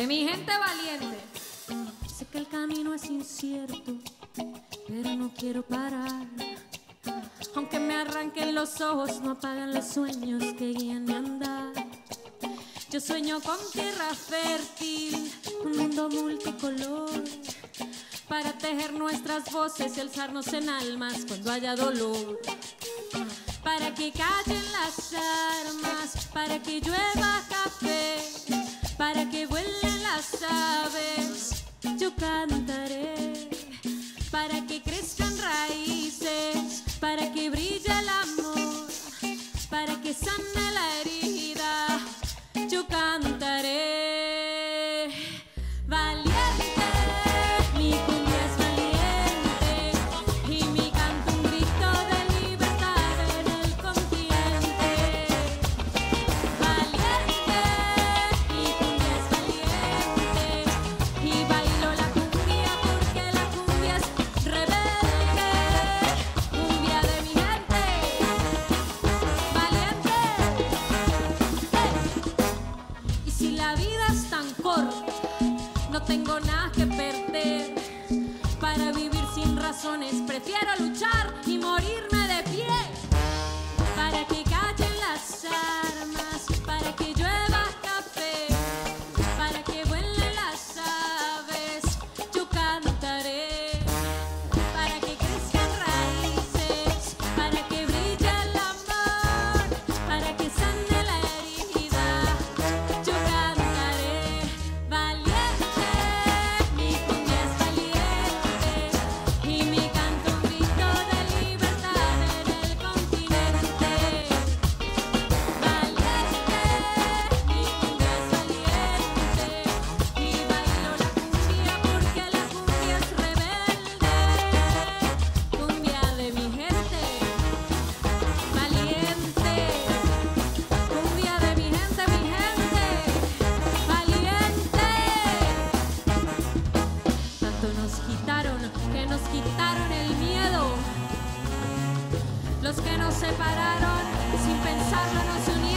de mi gente valiente. Sé que el camino es incierto, pero no quiero parar. Aunque me arranquen los ojos, no apagan los sueños que guían mi andar. Yo sueño con tierra fértil, un mundo multicolor, para tejer nuestras voces y alzarnos en almas cuando haya dolor. Para que callen las armas, para que llueva café, para que vuelen las aves, yo cantaré. Para que crezcan raíces, para que brille el amor, para que sane la herida, yo cantaré. Valiente, mi cumbia es valiente, y mi canto un grito de libertad en el continente. Valiente, mi cumbia es valiente, y bailo la cumbia porque la cumbia es rebelde. Cumbia de mi gente, valiente. ¡Hey! Y si la vida es tan corta, no tengo nada que perder. Para vivir sin razones, prefiero luchar y morirme de pie. Para que callen las armas, para que llueva café, para que vuelen las aves, yo cantaré. Para que crezcan raíces, para que brille el amor, para que sane la herida, yo cantaré. Valiente, mi cumbia es valiente, y mi canto un grito de libertad en el continente. Valiente, mi cumbia es valiente, y bailo la cumbia porque la cumbia es rebelde. Cumbia de mi gente, valiente. Cumbia de mi gente, valiente. Tanto nos quitaron, que nos quitaron el miedo. Los que nos separaron, sin pensarlo nos unieron.